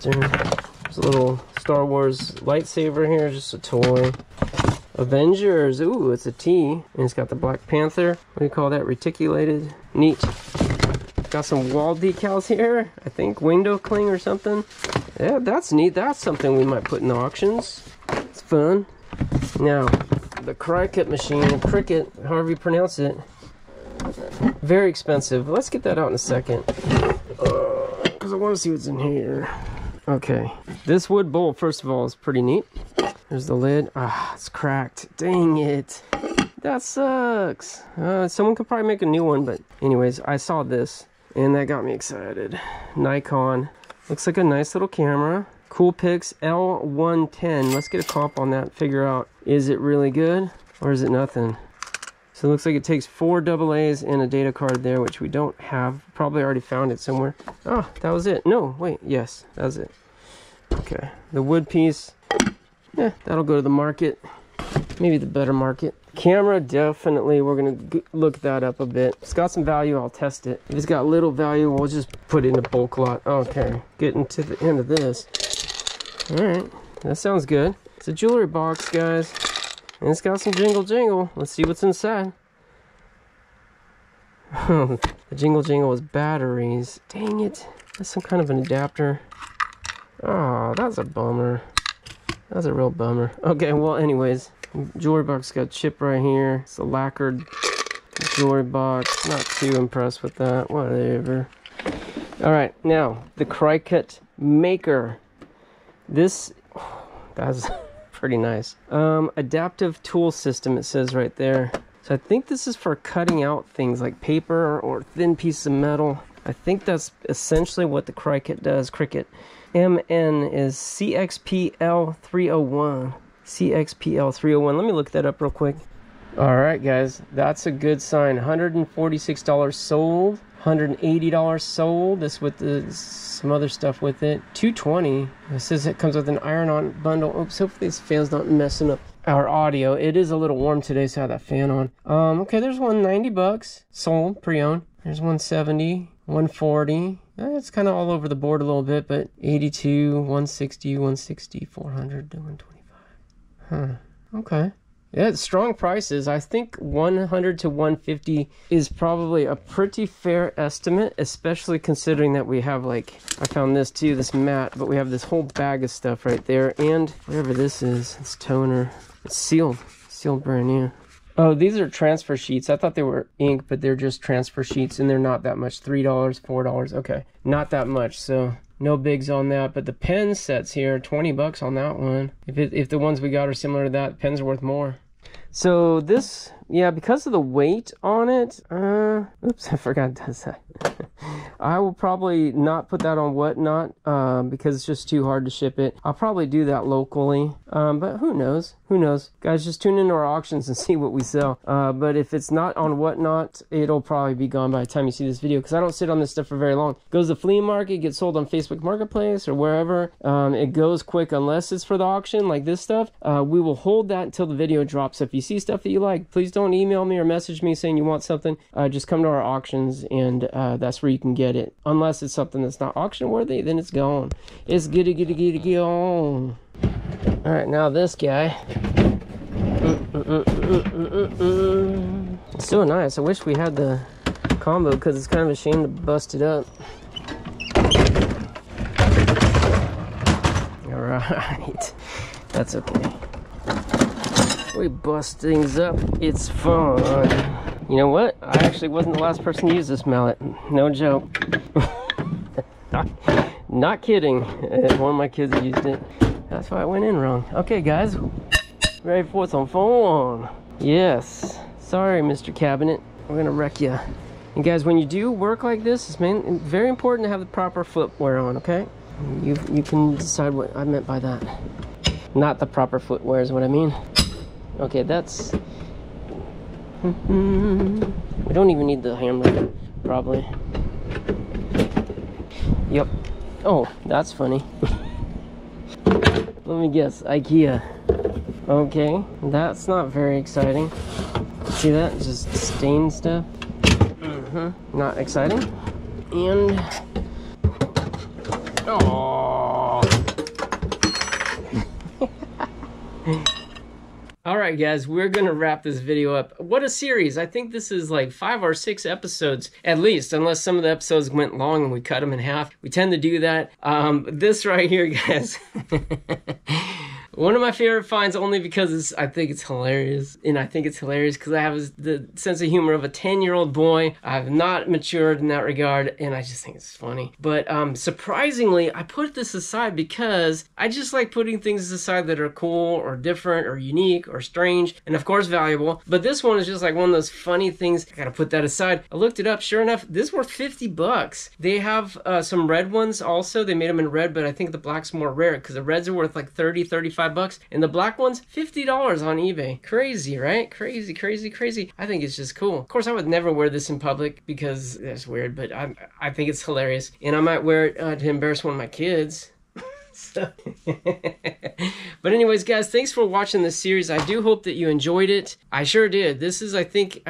There's a little Star Wars lightsaber here, just a toy. Avengers, ooh, it's a T. And it's got the Black Panther. What do you call that? Reticulated. Neat. Got some wall decals here. I think window cling or something. Yeah, that's neat. That's something we might put in the auctions. It's fun. Now, the Cricut machine, Cricut, however you pronounce it. Very expensive. Let's get that out in a second, because I want to see what's in here. Okay, this wood bowl, first of all, is pretty neat. There's the lid. Ah, it's cracked. Dang it. That sucks. Someone could probably make a new one, but anyways, I saw this, and that got me excited. Nikon. Looks like a nice little camera. Coolpix L110. Let's get a comp on that, figure out, is it really good, or is it nothing? So it looks like it takes 4 AA's and a data card there, which we don't have. Probably already found it somewhere. Oh, that was it. No, wait, yes, that was it. Okay, the wood piece, yeah, that'll go to the market. Maybe the better market. Camera, definitely, we're gonna look that up a bit. If it's got some value, I'll test it. If it's got little value, we'll just put it in a bulk lot. Okay, getting to the end of this. All right, that sounds good. It's a jewelry box, guys. And it's got some jingle jingle. Let's see what's inside. The jingle jingle is batteries. Dang it. That's some kind of an adapter. Oh, that's a bummer. That's a real bummer. Okay, well, anyways. Jewelry box got chip right here. It's a lacquered jewelry box. Not too impressed with that. Whatever. Alright, now, the Cricut Maker. This... Oh, that's... pretty nice. Adaptive tool system, it says right there. So I think this is for cutting out things like paper or thin pieces of metal. I think that's essentially what the Cricut does. Cricut MN is CXPL301. CXPL301. Let me look that up real quick. All right, guys, that's a good sign. $146 sold. $180 sold. This with some other stuff with it. $220. It says it comes with an iron-on bundle. Oops, hopefully this fan's not messing up our audio. It is a little warm today, so I have that fan on. Okay, there's one $90 sold, pre-owned. There's 170, 140. It's kind of all over the board a little bit, but 82, 160, 160, 400, 125. Huh. Okay. Yeah, it's strong prices. I think 100 to 150 is probably a pretty fair estimate, especially considering that we have, like, I found this too, this mat, but we have this whole bag of stuff right there, and whatever this is, it's toner. It's sealed. Sealed brand new. Oh, these are transfer sheets. I thought they were ink, but they're just transfer sheets, and they're not that much. $3, $4. Okay, not that much, so no bigs on that. But the pen sets here, $20 on that one. If the ones we got are similar to that, pens are worth more. So this, yeah, because of the weight on it, oops, I forgot to do that. I will probably not put that on Whatnot because it's just too hard to ship it. I'll probably do that locally, but who knows? Who knows? Guys, just tune into our auctions and see what we sell. But if it's not on Whatnot, it'll probably be gone by the time you see this video because I don't sit on this stuff for very long. It goes to the flea market, gets sold on Facebook Marketplace or wherever. It goes quick unless it's for the auction, like this stuff. We will hold that until the video drops. If you see stuff that you like, please don't email me or message me saying you want something. Just come to our auctions, and that's where you can get it. Unless it's something that's not auction worthy, then it's gone. It's gone. All right, now this guy. It's so nice. I wish we had the combo because it's kind of a shame to bust it up. All right, that's okay. We bust things up, it's fun. You know what? I actually wasn't the last person to use this mallet. No joke. Not kidding. One of my kids used it. That's why I went in wrong. Okay, guys. Ready for what's on phone? Yes. Sorry, Mr. Cabinet. We're gonna wreck you. And guys, when you do work like this, it's very important to have the proper footwear on, okay? You can decide what I meant by that. Not the proper footwear is what I mean. Okay, that's... We don't even need the hammer, probably. Yep. Oh, that's funny. Let me guess, IKEA. Okay, that's not very exciting. See that? Just stained stuff. Not exciting. And... Oh. All right, guys, we're going to wrap this video up. What a series. I think this is like 5 or 6 episodes, at least, unless some of the episodes went long and we cut them in half. We tend to do that. This right here, guys. One of my favorite finds, only because I think it's hilarious because I have the sense of humor of a 10-year-old boy. I've not matured in that regard, and I just think it's funny. But surprisingly, I put this aside because I just like putting things aside that are cool or different or unique or strange and, of course, valuable. But this one is just like one of those funny things. I gotta put that aside. I looked it up. Sure enough, this worth $50. They have some red ones also. They made them in red, but I think the black's more rare because the reds are worth like $30, $35, and the black one's $50 on eBay. Crazy, right? Crazy, crazy, crazy. I think it's just cool. Of course, I would never wear this in public because that's weird, but I think it's hilarious, and I might wear it to embarrass one of my kids. So. But anyways, guys, thanks for watching this series. I do hope that you enjoyed it. I sure did. This is, I think,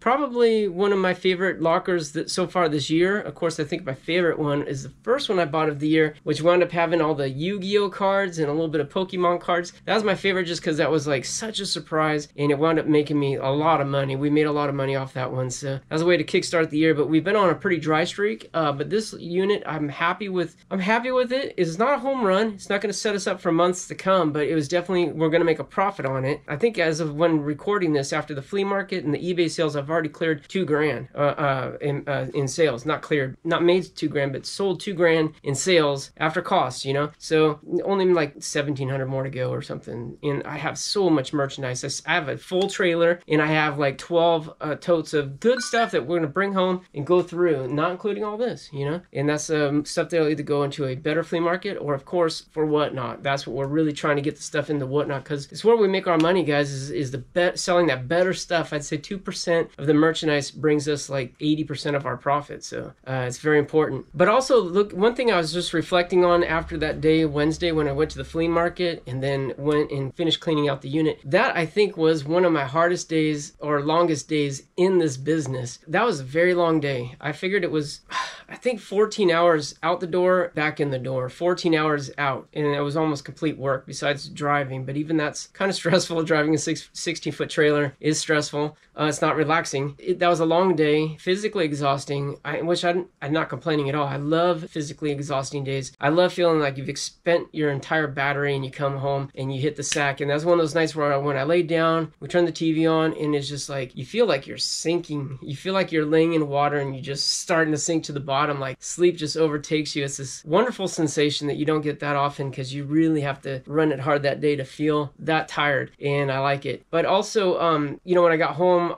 probably one of my favorite lockers that so far this year. Of course, I think my favorite one is the first one I bought of the year, which wound up having all the Yu-Gi-Oh cards and a little bit of Pokemon cards. That was my favorite just because that was like such a surprise, and it wound up making me a lot of money. We made a lot of money off that one, so that was a way to kickstart the year. But we've been on a pretty dry streak. But this unit, I'm happy with it. It's not a home run. It's not going to set us up for months to come, but it was definitely, we're going to make a profit on it. I think as of when recording this, after the flea market and the eBay sales, I've already cleared $2,000 in sales. Not cleared, not made $2,000, but sold $2,000 in sales after costs, you know? So only like 1,700 more to go or something. And I have so much merchandise. I have a full trailer, and I have like 12 totes of good stuff that we're gonna bring home and go through, not including all this, you know? And that's stuff that'll either go into a better flea market or, of course, for Whatnot. That's what we're really trying to get the stuff into Whatnot, because it's where we make our money, guys, is the selling that better stuff. I'd say 2% of the merchandise brings us like 80% of our profit. So it's very important. But also, look, one thing I was just reflecting on after that day, Wednesday, when I went to the flea market and then went and finished cleaning out the unit, that I think was one of my hardest days or longest days in this business. That was a very long day. I figured it was, I think 14 hours out the door, back in the door, 14 hours out. And it was almost complete work besides driving. But even that's kind of stressful. Driving a 16-foot trailer is stressful. It's not relaxing. That was a long day, physically exhausting. I'm not complaining at all. I love physically exhausting days. I love feeling like you've spent your entire battery and you come home and you hit the sack. And that's one of those nights where when I laid down, we turned the TV on and it's just like, you feel like you're sinking. You feel like you're laying in water and you're just starting to sink to the bottom. Like sleep just overtakes you. It's this wonderful sensation that you don't get that often because you really have to run it hard that day to feel that tired. And I like it. But also, you know, when I got home,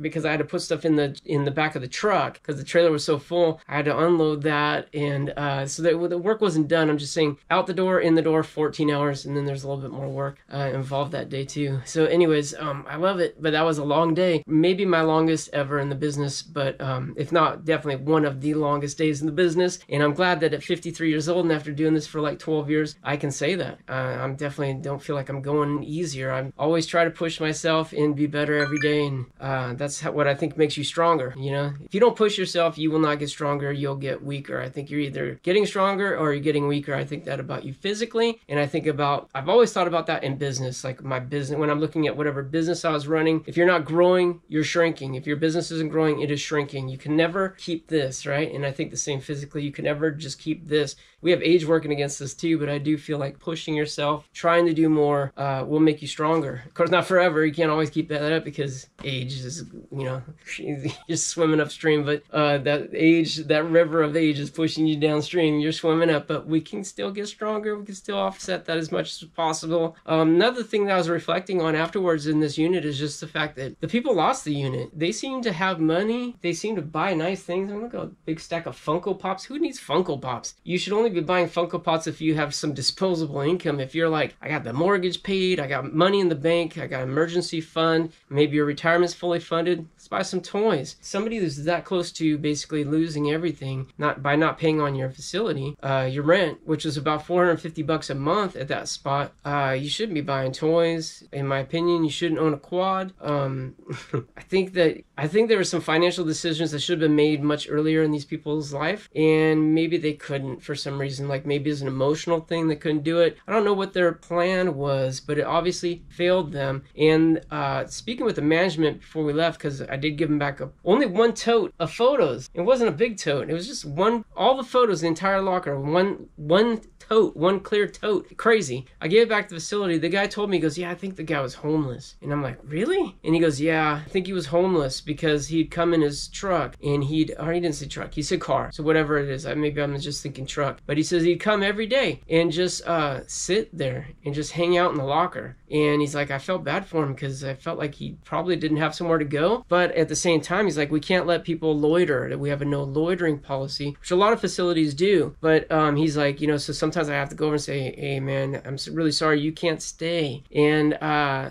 because I had to put stuff in the back of the truck because the trailer was so full, I had to unload that. And so that the work wasn't done. I'm just saying out the door, in the door, 14 hours. And then there's a little bit more work involved that day too. So anyways, I love it, but that was a long day. Maybe my longest ever in the business, but if not, definitely one of the longest days in the business. And I'm glad that at 53 years old and after doing this for like 12 years, I can say that. I'm definitely don't feel like I'm going easier. I always try to push myself and be better every day. And that's what I think makes you stronger. You know, if you don't push yourself, you will not get stronger. You'll get weaker. I think you're either getting stronger or you're getting weaker. I think that about you physically. And I think about, I've always thought about that in business, like my business, when I'm looking at whatever business I was running, if you're not growing, you're shrinking. If your business isn't growing, it is shrinking. You can never keep this, right? And I think the same physically, you can never just keep this. We have age working against us too, but I do feel like pushing yourself, trying to do more will make you stronger. Of course, not forever. You can't always keep that up because age is, you know, you're swimming upstream, but that age, that river of age is pushing you downstream. You're swimming up, but we can still get stronger. We can still offset that as much as possible. Another thing that I was reflecting on afterwards in this unit is just the fact that the people lost the unit. They seem to have money. They seem to buy nice things. I'm looking at a big stack of Funko Pops. Who needs Funko Pops? You should only be buying Funko Pops if you have some disposable income. If you're like, I got the mortgage paid, I got money in the bank, I got an emergency fund, maybe your retirement's fully funded, let's buy some toys. Somebody who's that close to basically losing everything, by not paying on your facility, your rent, which is about $450 a month at that spot, you shouldn't be buying toys. In my opinion, you shouldn't own a quad. I think there were some financial decisions that should have been made much earlier in these people's life, and maybe they couldn't for some reason. Like maybe it's an emotional thing, they couldn't do it. I don't know what their plan was, but it obviously failed them. And speaking with the management before we left, because I did give them back only one tote of photos. It wasn't a big tote. It was just one, all the photos, the entire locker, one tote, one clear tote. Crazy. I gave it back to the facility. The guy told me, he goes, yeah, I think the guy was homeless. And I'm like, really? And he goes, yeah, I think he was homeless because he'd come in his truck and he didn't say truck, he said car. So whatever it is, maybe I'm just thinking truck, but he says he'd come every day and just sit there and just hang out in the locker. And he's like, I felt bad for him because I felt like he probably didn't have somewhere to go. But at the same time, he's like, we can't let people loiter. We have a no loitering policy, which a lot of facilities do. But he's like, you know, so sometimes I have to go over and say, hey man, I'm really sorry you can't stay. And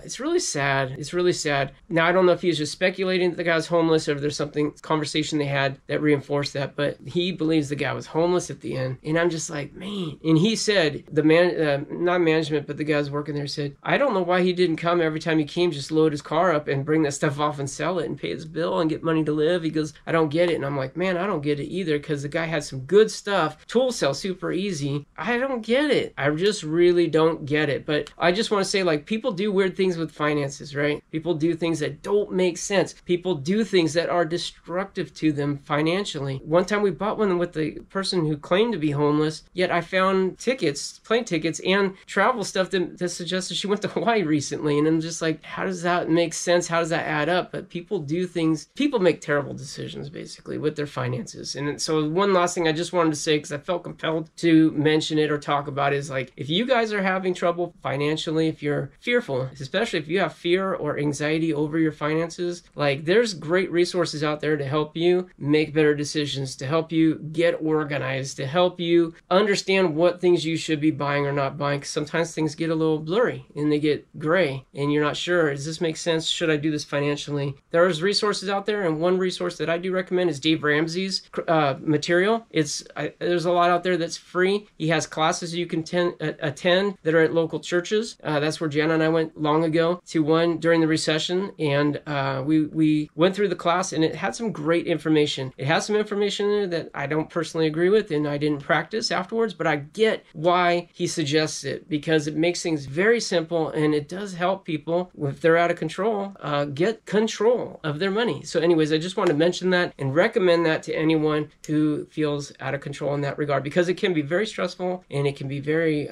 it's really sad. It's really sad. Now, I don't know if he was just speculating that the guy was homeless or if there's something, conversation they had that reinforced that, but he believes the guy was homeless at the end. And I'm just like, man. And he said, not management, but the guys working there said, I don't know why he didn't come every time he came, just load his car up and bring that stuff off and sell it and pay his bill and get money to live. He goes, I don't get it. And I'm like, man, I don't get it either, because the guy had some good stuff. Tool sell super easy. I don't get it. I just really don't get it. But I just want to say, like, people do weird things with finances, right? People do things that don't make sense. People do things that are destructive to them financially. One time we bought one with the person who claimed to be homeless, yet I found tickets, plane tickets and travel stuff that suggested she went to Hawaii recently. And I'm just like, how does that make sense? How does that add up? But people do things, people make terrible decisions basically with their finances. And so one last thing I just wanted to say, because I felt compelled to mention it or talk about it, is like, if you guys are having trouble financially, if you're fearful, especially if you have fear or anxiety over your finances, like there's great resources out there to help you make better decisions, to help you get organized, to help you understand what things you should be buying or not buying. Because sometimes things get a little blurry and they get gray and you're not sure, does this make sense? Should I do this financially? There's resources out there, and one resource that I do recommend is Dave Ramsey's material. There's a lot out there that's free. He has classes you can attend that are at local churches. That's where Jana and I went long ago to one during the recession, and we went through the class, and it had some great information. It has some information in there that I don't personally agree with, and I didn't practice afterwards, but I get why he suggests it, because it makes things very simple, and it does help people if they're out of control get control of their money. So anyways, I just want to mention that and recommend that to anyone who feels out of control in that regard, because it can be very stressful, and it can be very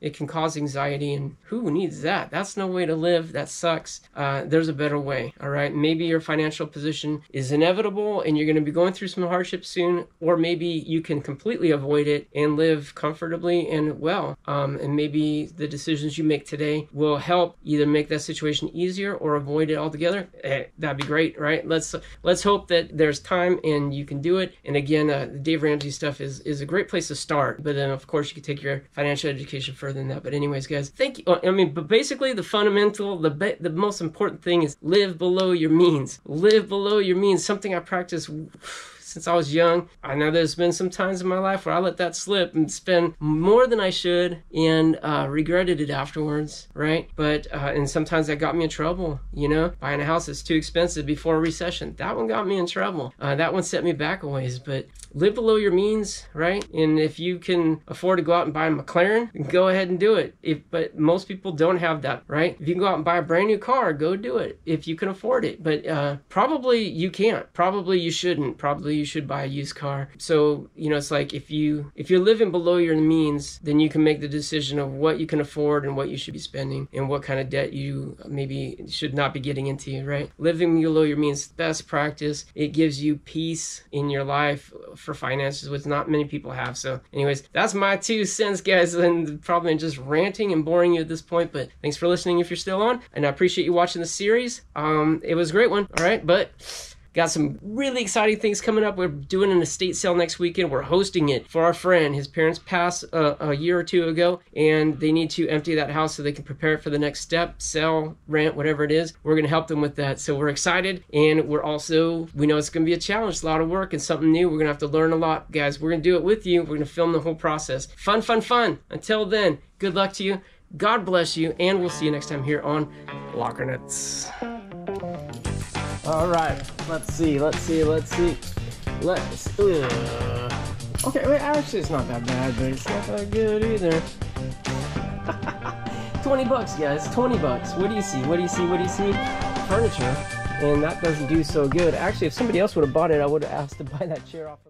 it can cause anxiety, and who needs that? That's no way to live. That sucks. There's a better way. All right, maybe your financial position is inevitable and you're going to be going through some hardship soon, or maybe you can completely avoid it and live comfortably and well, and maybe the decisions you make today will help either make that situation easier or avoid it altogether. That'd be great, right? Let's hope that there's time and you can do it. And again, the Dave Ramsey stuff is a great place to start, but then of course you can take your financial education further than that. But anyways, guys, thank you. But basically the fundamental, the most important thing is live below your means. Live below your means. Something I practice since I was young. I know there's been some times in my life where I let that slip and spend more than I should and regretted it afterwards, right? But, and sometimes that got me in trouble, you know? Buying a house that's too expensive before a recession. That one got me in trouble. That one set me back a ways, but live below your means, right? And if you can afford to go out and buy a McLaren, go ahead and do it. But most people don't have that, right? If you can go out and buy a brand new car, go do it if you can afford it. But probably you can't. Probably you shouldn't. Probably you should buy a used car. So, you know, it's like if you're living below your means, then you can make the decision of what you can afford and what you should be spending and what kind of debt you maybe should not be getting into, right? Living below your means, best practice. It gives you peace in your life for finances, which not many people have. So anyways, that's my 2 cents, guys, and probably just ranting and boring you at this point, but thanks for listening if you're still on, and I appreciate you watching the series. It was a great one, all right? But got some really exciting things coming up. We're doing an estate sale next weekend. We're hosting it for our friend. His parents passed a year or two ago, and they need to empty that house so they can prepare it for the next step, sell, rent, whatever it is. We're going to help them with that. So we're excited, and we know it's going to be a challenge. It's a lot of work and something new. We're going to have to learn a lot, guys. We're going to do it with you. We're going to film the whole process. Fun, fun, fun. Until then, good luck to you. God bless you, and we'll see you next time here on Locker Nuts. All right, let's see. Okay, wait, actually it's not that bad, but it's not that good either. $20, guys, $20. What do you see? Furniture, and that doesn't do so good. Actually, if somebody else would have bought it, I would have asked to buy that chair off of